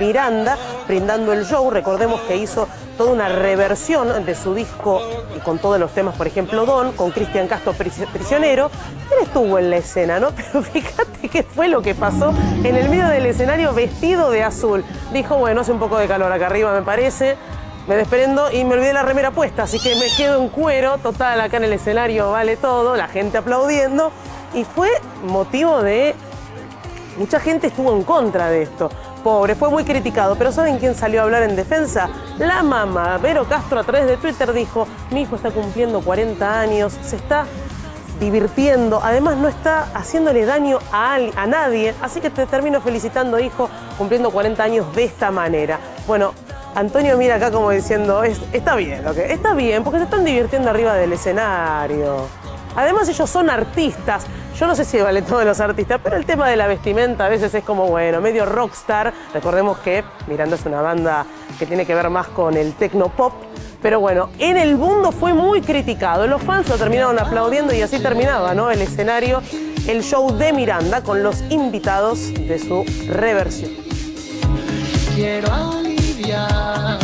Miranda brindando el show. Recordemos que hizo toda una reversión de su disco y con todos los temas, por ejemplo, Don, con Cristian Castro Prisionero. Él estuvo en la escena, ¿no? Pero fíjate qué fue lo que pasó en el medio del escenario vestido de azul. Dijo, bueno, hace un poco de calor acá arriba, me parece. Me desprendo y me olvidé la remera puesta, así que me quedo en cuero. Total, acá en el escenario vale todo, la gente aplaudiendo. Y fue motivo de... Mucha gente estuvo en contra de esto. Pobre, fue muy criticado, pero ¿saben quién salió a hablar en defensa? La mamá, Vero Castro, a través de Twitter dijo, mi hijo está cumpliendo 40 años, se está divirtiendo, además no está haciéndole daño a nadie, así que te termino felicitando, hijo, cumpliendo 40 años de esta manera. bueno, Antonio mira acá como diciendo, está bien, ¿okay? Está bien, porque se están divirtiendo arriba del escenario. Además ellos son artistas. Yo no sé si vale todos los artistas, pero el tema de la vestimenta a veces es como, bueno, medio rockstar. Recordemos que Miranda es una banda que tiene que ver más con el techno pop. Pero bueno, en el mundo fue muy criticado. Los fans lo terminaron aplaudiendo y así terminaba, ¿no? El escenario, el show de Miranda con los invitados de su reversión. Quiero aliviar.